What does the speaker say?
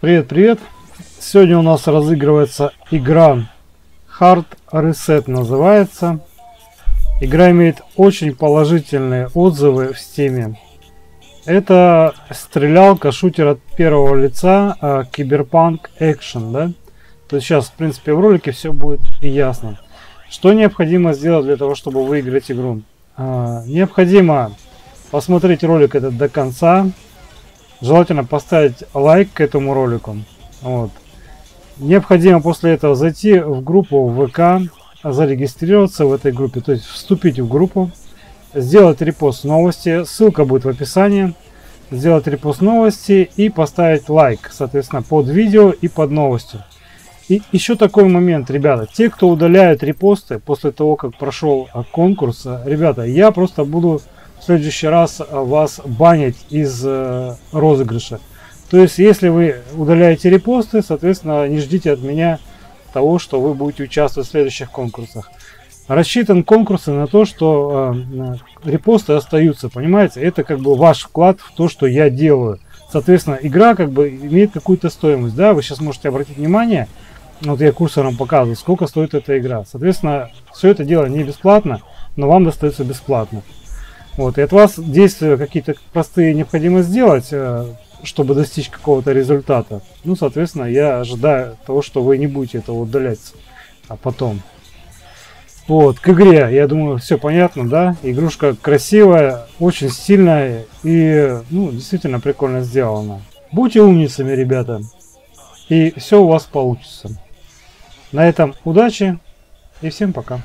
Привет-привет! Сегодня у нас разыгрывается игра Hard Reset называется. Игра имеет очень положительные отзывы в Steam. Это стрелялка, шутер от первого лица, киберпанк экшен, да? То есть сейчас, в принципе, в ролике все будет ясно. Что необходимо сделать для того, чтобы выиграть игру? Необходимо посмотреть ролик этот до конца. Желательно поставить лайк к этому ролику. Вот. Необходимо после этого зайти в группу в ВК, зарегистрироваться в этой группе, то есть вступить в группу, сделать репост новости, ссылка будет в описании, сделать репост новости и поставить лайк, соответственно, под видео и под новостью. И еще такой момент, ребята, те, кто удаляет репосты после того, как прошел конкурс, ребята, я просто буду в следующий раз вас банить из розыгрыша. То есть, если вы удаляете репосты, соответственно, не ждите от меня того, что вы будете участвовать в следующих конкурсах. Рассчитан конкурсы на то, что репосты остаются, понимаете? Это как бы ваш вклад в то, что я делаю. Соответственно, игра как бы имеет какую-то стоимость, да? Вы сейчас можете обратить внимание. Вот я курсором показываю, сколько стоит эта игра. Соответственно, все это дело не бесплатно, но вам достается бесплатно. Вот, и от вас действия какие-то простые необходимо сделать, чтобы достичь какого-то результата. Ну, соответственно, я ожидаю того, что вы не будете этого удалять потом. Вот, к игре, я думаю, все понятно, да? Игрушка красивая, очень стильная и, ну, действительно прикольно сделана. Будьте умницами, ребята, и все у вас получится. На этом удачи и всем пока.